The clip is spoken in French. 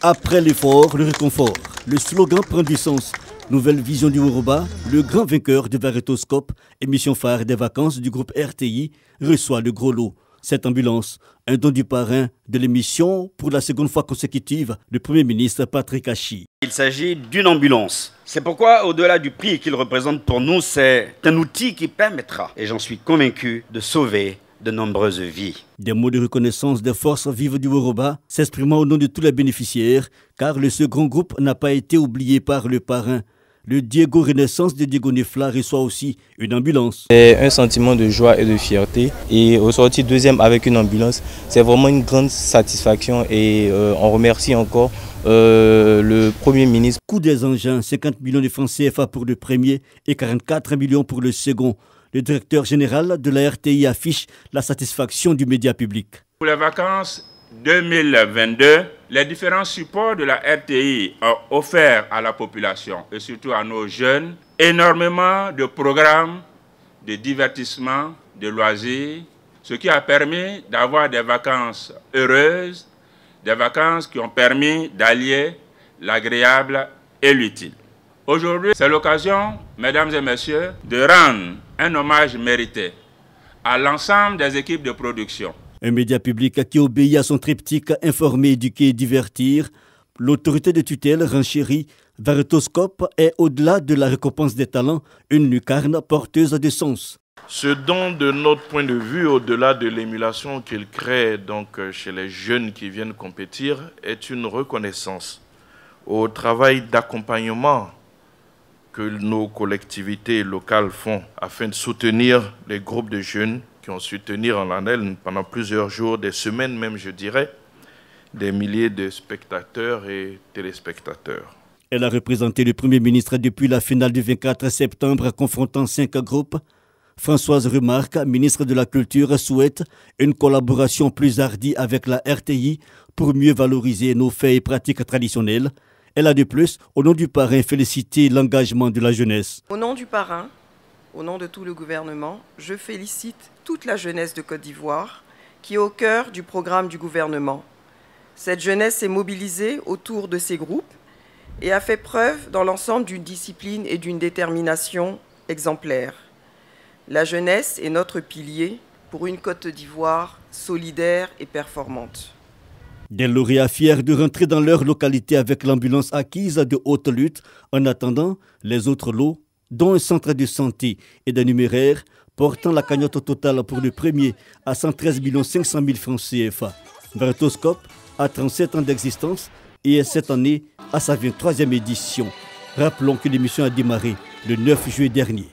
Après l'effort, le réconfort, le slogan prend du sens. Nouvelle vision du Woroba, le grand vainqueur de Varietoscope, émission phare des vacances du groupe RTI, reçoit le gros lot. Cette ambulance, un don du parrain de l'émission pour la seconde fois consécutive du Premier ministre Patrick Hachi. Il s'agit d'une ambulance. C'est pourquoi, au-delà du prix qu'il représente pour nous, c'est un outil qui permettra, et j'en suis convaincu, de sauver de nombreuses vies. Des mots de reconnaissance des forces vives du Woroba s'exprimant au nom de tous les bénéficiaires, car le second groupe n'a pas été oublié par le parrain. Le Diego Renaissance de Diego Nefla reçoit aussi une ambulance. C'est un sentiment de joie et de fierté. Et ressortir deuxième avec une ambulance, c'est vraiment une grande satisfaction. Et on remercie encore le Premier ministre. Coût des engins, 50 millions de francs CFA pour le premier et 44 millions pour le second. Le directeur général de la RTI affiche la satisfaction du média public. Pour les vacances 2022, les différents supports de la RTI ont offert à la population et surtout à nos jeunes énormément de programmes de divertissement, de loisirs, ce qui a permis d'avoir des vacances heureuses, des vacances qui ont permis d'allier l'agréable et l'utile. Aujourd'hui, c'est l'occasion, mesdames et messieurs, de rendre un hommage mérité à l'ensemble des équipes de production. Un média public qui obéit à son triptyque informer, éduquer et divertir. L'autorité de tutelle renchérit. Varietoscope est, au-delà de la récompense des talents, une lucarne porteuse de sens. Ce don, de notre point de vue, au-delà de l'émulation qu'il crée donc chez les jeunes qui viennent compétir, est une reconnaissance au travail d'accompagnement que nos collectivités locales font afin de soutenir les groupes de jeunes qui ont su tenir en haleine pendant plusieurs jours, des semaines même, je dirais, des milliers de spectateurs et téléspectateurs. Elle a représenté le Premier ministre depuis la finale du 24 septembre, confrontant 5 groupes. Françoise Remarque, ministre de la Culture, souhaite une collaboration plus hardie avec la RTI pour mieux valoriser nos faits et pratiques traditionnelles. Elle a de plus, au nom du parrain, félicité l'engagement de la jeunesse. Au nom du parrain, au nom de tout le gouvernement, je félicite toute la jeunesse de Côte d'Ivoire qui est au cœur du programme du gouvernement. Cette jeunesse s'est mobilisée autour de ces groupes et a fait preuve dans l'ensemble d'une discipline et d'une détermination exemplaires. La jeunesse est notre pilier pour une Côte d'Ivoire solidaire et performante. Des lauréats fiers de rentrer dans leur localité avec l'ambulance acquise de haute lutte. En attendant, les autres lots, dont un centre de santé et d'un numéraire, portant la cagnotte totale pour le premier à 113 500 000 francs CFA. Varietoscope a 37 ans d'existence et est cette année à sa 23e édition. Rappelons que l'émission a démarré le 9 juillet dernier.